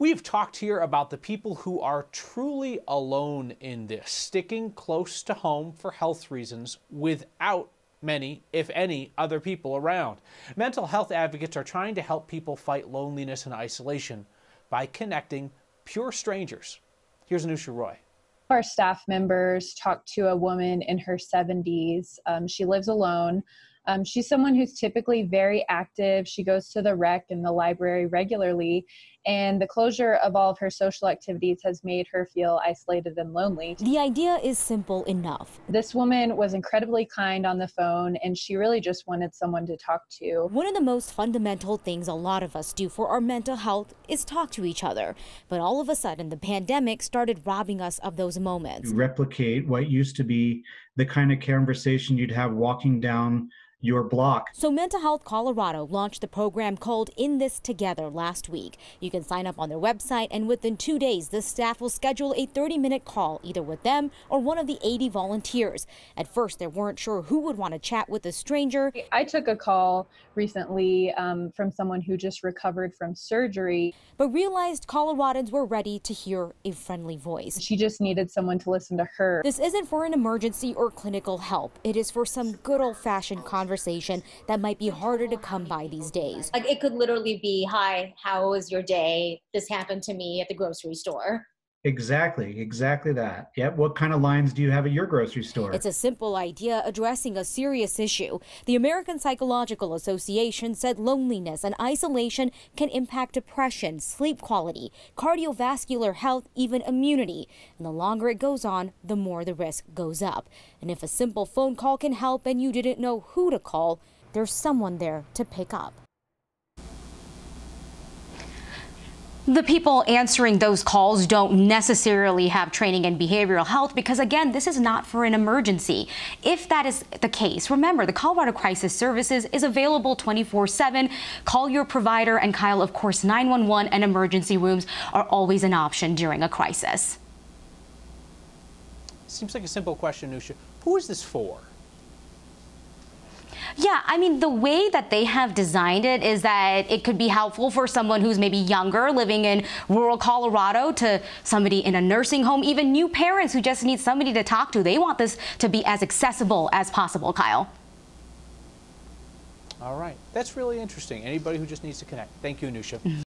We've talked here about the people who are truly alone in this, sticking close to home for health reasons without many, if any, other people around. Mental health advocates are trying to help people fight loneliness and isolation by connecting pure strangers. Here's Anusha Roy. Our staff members talked to a woman in her 70s. She lives alone. She's someone who's typically very active. She goes to the rec and the library regularly, and the closure of all of her social activities has made her feel isolated and lonely. The idea is simple enough. This woman was incredibly kind on the phone, and she really just wanted someone to talk to. One of the most fundamental things a lot of us do for our mental health is talk to each other. But all of a sudden, the pandemic started robbing us of those moments. You replicate what used to be the kind of conversation you'd have walking down your block. So Mental Health Colorado launched the program called In This Together last week. You can sign up on their website, and within 2 days, the staff will schedule a 30-minute call either with them or one of the 80 volunteers. At first, they weren't sure who would want to chat with a stranger. I took a call recently from someone who just recovered from surgery, but realized Coloradans were ready to hear a friendly voice. She just needed someone to listen to her. This isn't for an emergency or clinical help. It is for some good old-fashioned conversation that might be harder to come by these days. Like, it could literally be, hi, how was your day? This happened to me at the grocery store. Exactly that. Yeah, what kind of lines do you have at your grocery store? It's a simple idea addressing a serious issue. The American Psychological Association said loneliness and isolation can impact depression, sleep quality, cardiovascular health, even immunity. And the longer it goes on, the more the risk goes up. And if a simple phone call can help and you didn't know who to call, there's someone there to pick up. The people answering those calls don't necessarily have training in behavioral health because, again, this is not for an emergency. If that is the case, remember, the Colorado Crisis Services is available 24/7. Call your provider, and Kyle, of course, 911 and emergency rooms are always an option during a crisis. Seems like a simple question, Anusha. Who is this for? Yeah, I mean, the way that they have designed it is that it could be helpful for someone who's maybe younger, living in rural Colorado, to somebody in a nursing home, even new parents who just need somebody to talk to. They want this to be as accessible as possible, Kyle. All right. That's really interesting. Anybody who just needs to connect. Thank you, Anusha.